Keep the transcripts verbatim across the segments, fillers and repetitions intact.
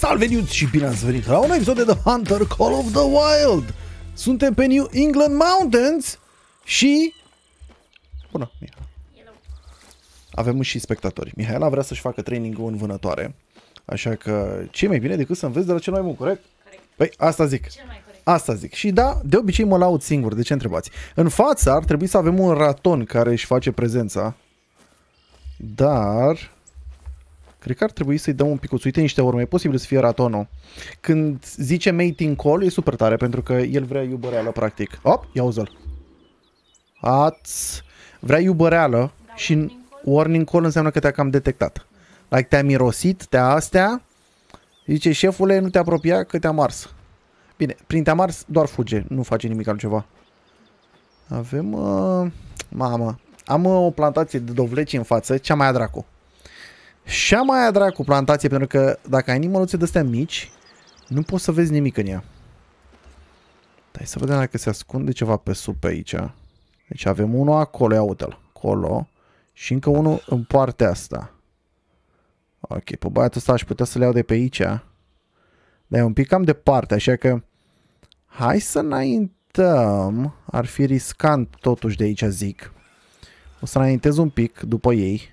Salveniuți și bine ați venit la un episod de The Hunter Call of the Wild. Suntem pe New England Mountains și... Bună, Mihaela. Avem și spectatori. Mihaela vrea să-și facă training-ul în vânătoare. Așa că ce mai bine decât să înveți de la cel mai bun, corect? Corect. Păi asta zic. Cel mai corect. Asta zic. Și da, de obicei mă laud singur, de ce întrebați? În față ar trebui să avem un raton care își face prezența. Dar... cred că ar trebui să-i dăm un picuț. Uite niște urme, e posibil să fie ratonul. Când zice mating call, e super tare, pentru că el vrea iubăreală, practic. Op, ia uză-l. Ați... vrea iubăreală da, și warning call? Warning call înseamnă că te-a cam detectat. Like te-a mirosit, te-a astea. Zice, șefule, nu te apropia că te-a mars. Bine, prin te-a mars doar fuge, nu face nimic altceva. Avem... Uh... mamă, am uh, o plantație de dovleci în față, cea mai a dracu. Și am aia dracu plantație, pentru că dacă ai animăluțe de astea mici, nu poți să vezi nimic în ea. Hai să vedem dacă se ascunde ceva pe sub pe aici. Deci avem unul acolo, ia uite-l, acolo. Și încă unul în partea asta. Ok, pe băiatul ăsta aș putea să le iau de pe aici. Dar e un pic cam departe, așa că hai să înaintăm. Ar fi riscant totuși de aici, zic. O să înaintez un pic după ei.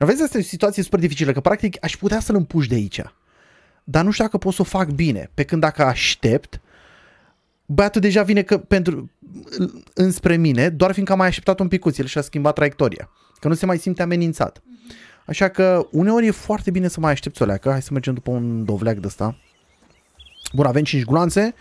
Vezi, asta e o situație super dificilă, că practic aș putea să-l împuși de aici. Dar nu știu dacă pot să o fac bine. Pe când dacă aștept, băiatul deja vine că pentru, înspre mine, doar fiindcă am mai așteptat un picuț, el și-a schimbat traiectoria. Că nu se mai simte amenințat. Așa că uneori e foarte bine să mai aștepți o leacă. Hai să mergem după un dovleac de ăsta. Bun, avem cinci gloanțe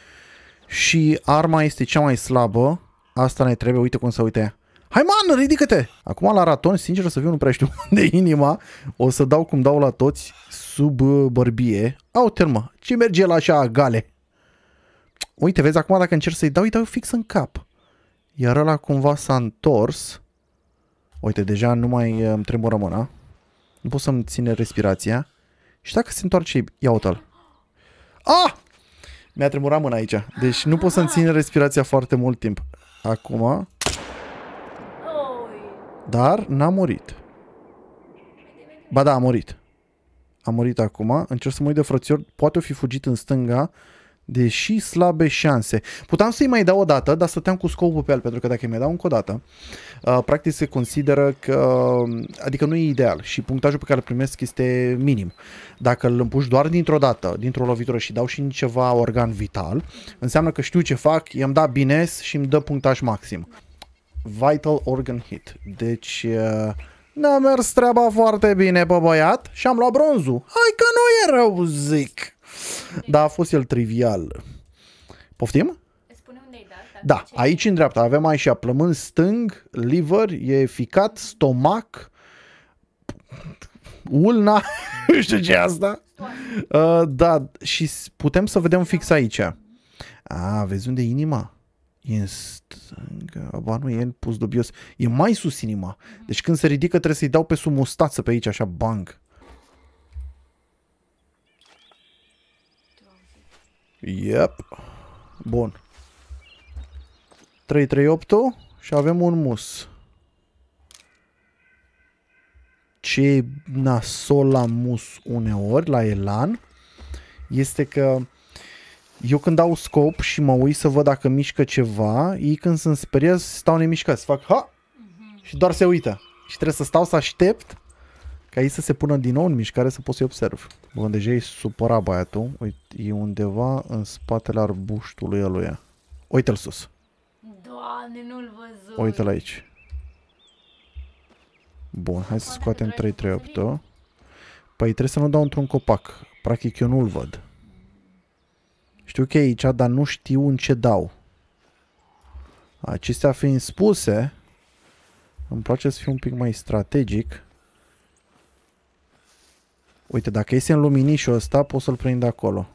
și arma este cea mai slabă. Asta ne trebuie, uite cum se uite. Hai, man, ridică-te! Acum la raton, sincer să fiu, nu prea știu unde inima. O să dau cum dau la toți, sub bărbie. Aute-l, mă, ce merge la așa, gale? Uite, vezi, acum dacă încerc să-i dau, îi dau fix în cap. Iar ăla cumva s-a întors. Uite, deja nu mai îmi tremură mâna. Nu pot să-mi ține respirația. Și dacă se întoarce, ia uite-l. Ah! Mi-a tremurat mâna aici. Deci nu pot să-mi țin respirația foarte mult timp. Acum... dar n-a murit. Ba da, a murit. A murit acum. Încerc să mă uit de frățior. Poate o fi fugit în stânga, deși slabe șanse. Puteam să-i mai dau o dată, dar stăteam cu scopul pe el, pentru că dacă îi mai dau încă o dată, uh, practic se consideră că... adică nu e ideal și punctajul pe care îl primesc este minim. Dacă îl împuși doar dintr-o dată, dintr-o lovitură și dau și în ceva organ vital, înseamnă că știu ce fac, i-am dat bine și îmi dă punctaj maxim. Vital Organ Hit. Deci uh, ne-a mers treaba foarte bine pe băiat și am luat bronzul. Hai că nu e rău, zic. Dar a fost el trivial. Poftim? Spune unde ai dat. Da, aici, aici în dreapta avem aici plămân stâng, liver, e ficat, stomac, ulna, nu știu ce asta. Uh, da, și putem să vedem fix aici. A, vezi unde e inima? E în stânga, ba nu, e în pus dubios. E mai sus inima. Deci când se ridică trebuie să-i dau pe sub mustață pe aici, așa, bang. Yep. Bun. trei trei opt-ul și avem un mus. Ce nasol la mus uneori, la elan, este că... eu când dau scop și mă uit să văd dacă mișcă ceva, ei când sunt speriați stau nemișcați, fac ha! Și doar se uită. Și trebuie să stau să aștept ca ei să se pună din nou în mișcare să pot să-i observ. Bun, deja e supărat băiatul. Uite, e undeva în spatele arbuștului ăluia. Uite-l sus. Doamne, nu-l văzut. Uite-l aici. Bun, hai să scoatem trei trei opt-ul. Păi trebuie să nu dau într-un copac. Practic eu nu-l văd. Știu că e aici, dar nu știu în ce dau. Acestea fiind spuse, îmi place să fiu un pic mai strategic. Uite, dacă iese în luminișul ăsta, pot să-l prind acolo.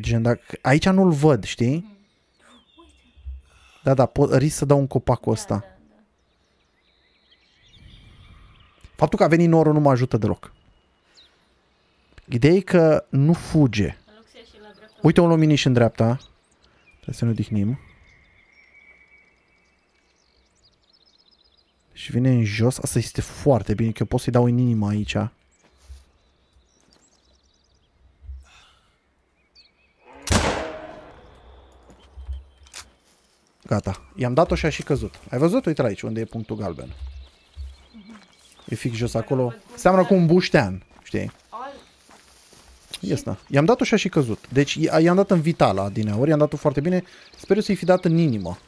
Gen, dacă... aici nu-l văd, știi? Da, da, pot, risc să dau un copacul ăsta. Faptul că a venit norul nu mă ajută deloc. Ideea e că nu fuge. Uite un luminiș în dreapta. Trebuie să ne odihnim. Și vine în jos. Asta este foarte bine, că eu pot să-i dau în inimă aici. Gata, i-am dat-o și a și căzut. Ai văzut? Uite aici, unde e punctul galben. E fix jos acolo. Seamănă cu un buștean, știi? Este. I-am dat-o și a și căzut. Deci i-am dat în vitala adineaori, i-am dat-o foarte bine. Sper să-i fi dat în inimă.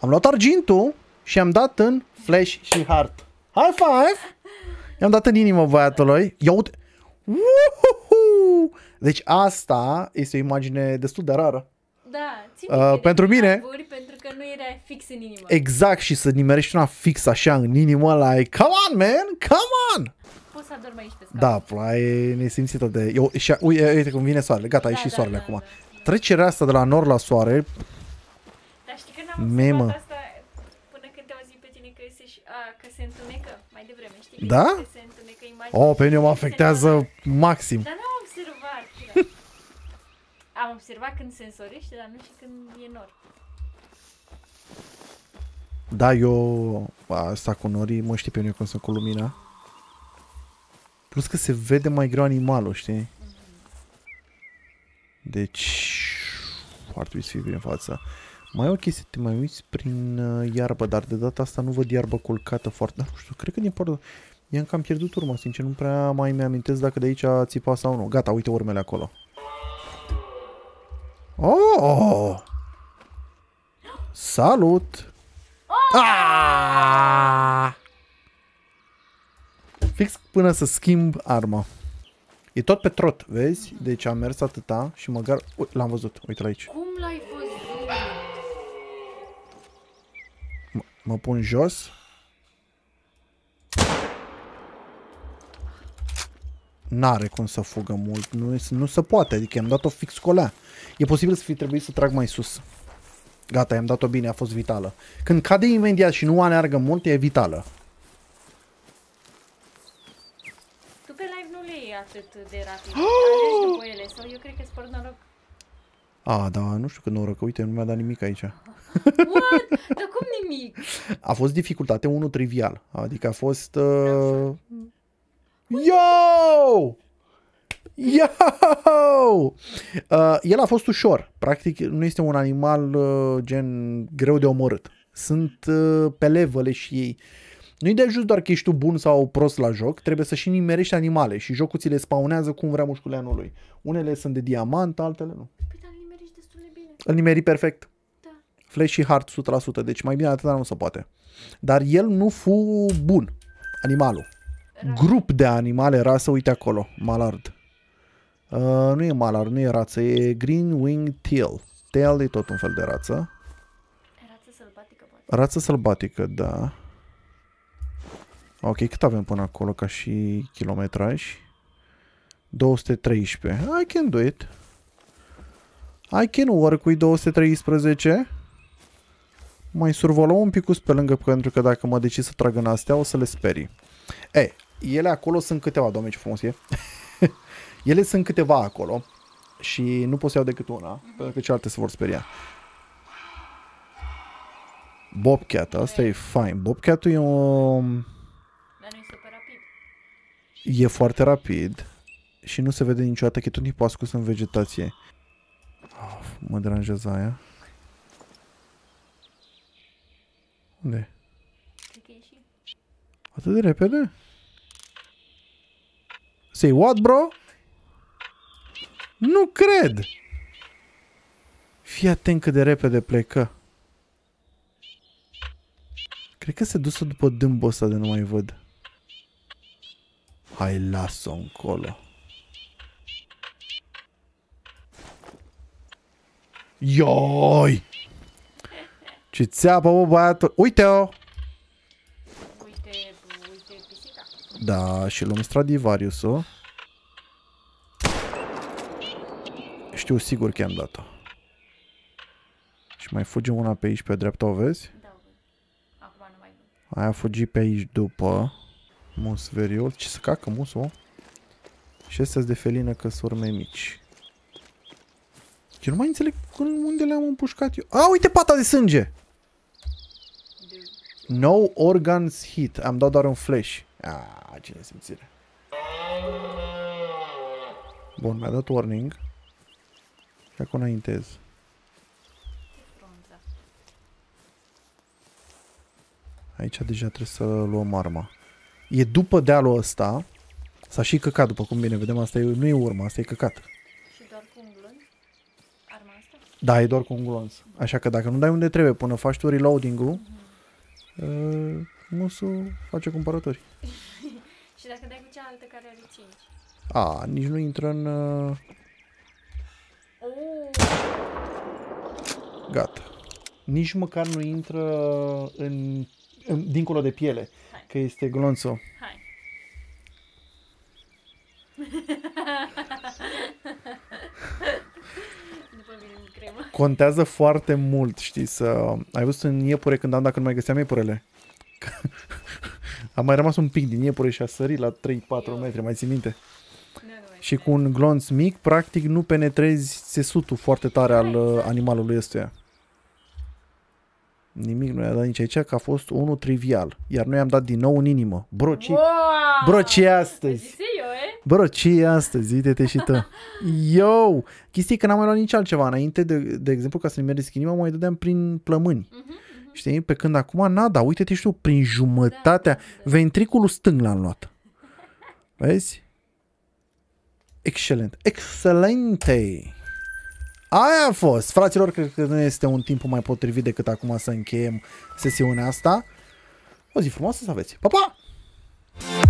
Am luat argintul și am dat în flash și heart. High five! I-am dat în inimă băiatului. Ia uite! Uhuhu! Deci asta este o imagine destul de rară. Da, țin uh, pentru mine. Aburi, pentru că nu era fix în inimă. Exact, și să nimerești una fix așa în inimă, like, come on, man, come on! Poți să adormi aici pe scaun. Da, ai nesimțită de... Eu, și, uite, uite cum vine soarele, gata, da, a ieșit da, soarele da, acum. Da, da. Trecerea asta de la nor la soare... Dar știi că n-am observat asta până când te-au zis pe tine că se, a, că se întunecă mai devreme, știi? Da? Că se întunecă imaginea. Oh, pe mine mă afectează maxim. Dar n-am observat. Am observat când se însorește, dar nu și când e nor. Da, eu... Asta cu norii, mă știi pe mine cum sunt cu lumina. Plus că se vede mai greu animalul, știi? Deci... ar trebui să fii bine în față. Mai e o chestie, te mai uiți prin iarbă, dar de data asta nu văd iarbă culcată foarte... Nu știu, cred că din partea... I-am cam pierdut urma, sincer, nu prea mai mi-amintesc dacă de aici a țipa sau nu. Gata, uite urmele acolo. Oh! Salut! Oh! Ah! Fix până să schimb arma. E tot pe trot, vezi? Deci am mers atâta și măcar... L-am văzut, uite-l aici. Cum l-ai văzut? M mă pun jos. N-are cum să fugă mult, nu, nu se poate, adică i-am dat-o fix cu alea. E posibil să fi trebuit să trag mai sus. Gata, i-am dat-o bine, a fost vitală. Când cade imediat și nu aneargă mult, e vitală. Tu pe live nu le iei atât de rapid, alegi după ele, sau eu cred că-ți por noroc. A, da, nu știu că noroc, uite, nu mi-a dat nimic aici. What? Dar cum nimic? A fost dificultate, unul trivial, adică a fost... Uh... Yo! Yo! Uh, el a fost ușor. Practic nu este un animal uh, gen greu de omorât. Sunt uh, pe levele și ei. Nu-i de ajuns doar că ești tu bun sau prost la joc. Trebuie să și nimerești animale. Și jocul ți le spawnează cum vrea mușculeanului. Unele sunt de diamant, altele nu. Păi, dar îl nimeriști destul de bine. Îl nimeri perfect. Da. Flash și hard o sută la sută. Deci mai bine atâta nu se poate. Dar el nu fu bun. Animalul. Grup de animale, rasă, uite acolo, malard. Uh, nu e malard, nu e rață, e green wing teal. Teal e tot un fel de rață. Rață sălbatică, poate. Rață sălbatică, da. Ok, cât avem până acolo ca și kilometraj? două sute treisprezece. I can do it. I can work with două sute treisprezece. Mai survolăm un pic pe lângă, pentru că dacă mă decid să trag în astea, o să le sperii. Ei, ele acolo sunt câteva, doamne, ce frumos e. Ele sunt câteva acolo și nu pot să iau decât una, uh-huh. Pentru că cealaltă se vor speria. Bobcat, asta e fain. Bobcatul e o... Dar nu e super rapid. E foarte rapid și nu se vede niciodată că e tot timpul ascuns în vegetație. Oh, mă deranjează aia. Unde? Atât de repede? Say what, bro? Nu cred! Fii atent cât de repede plecă. Cred că se dusă după dâmbul ăsta de nu mai văd. Hai, las-o încolo. Ioi! Ce țeapă, bă, băiatul! Uite-o! Da, și luăm Stradivarius-ul. Știu sigur că i-am dat-o. Și mai fuge una pe aici, pe dreapta, o vezi? Da, acum nu mai văd. Aia a fugit pe aici după. Mus veriol. Ce să cacă musul? Și astea de felină că sunt urme mici. Eu nu mai înțeleg unde le-am împușcat eu. A, uite pata de sânge! No organs hit. Am dat doar un flash. Ah, cine simțire. Bun, mi-a dat warning. Și acum înaintez. Aici deja trebuie să luăm arma. E după dealul ăsta. S-a și căcat, după cum bine vedem. Asta e, nu e urma, asta e căcat. Și doar cu un glonț? Arma asta? Da, e doar cu un glonț. Așa că dacă nu dai unde trebuie până faci tu reloading-ul, mm-hmm. musul face cumpărători. Și dacă dai cu cealaltă care are cinci? A, nici nu intră în... Oh. Gata. Nici măcar nu intră în, în, dincolo de piele. Hai. Că este glonțul. Hai. Contează foarte mult, știi, să... Ai văzut în iepure când am, dacă nu mai găseam iepurele? Am mai rămas un pic din iepure și a sărit la trei patru metri, mai ții minte? Și cu un glonț mic, practic, nu penetrezi țesutul foarte tare al animalului ăstuia. Nimic nu i-a dat nici aici, că a fost unul trivial. Iar noi am dat din nou în inimă. Bro, ce... Wow! Bro, ce astăzi? Bro, ce astăzi? Uite-te și tu. Yo! Chestii că n-am mai luat nici altceva. Înainte, de, de exemplu, ca să ne mergesc în inimă, mai dădeam prin plămâni. Uh-huh, uh-huh. Știi? Pe când acum, nada, uite-te și tu, prin jumătatea, da, da, da. Ventriculul stâng l-am luat. Vezi? Excelent. Excelente! Aia a fost! Fraților, cred că nu este un timp mai potrivit decât acum să încheiem sesiunea asta. O zi frumoasă să aveți! Pa, pa!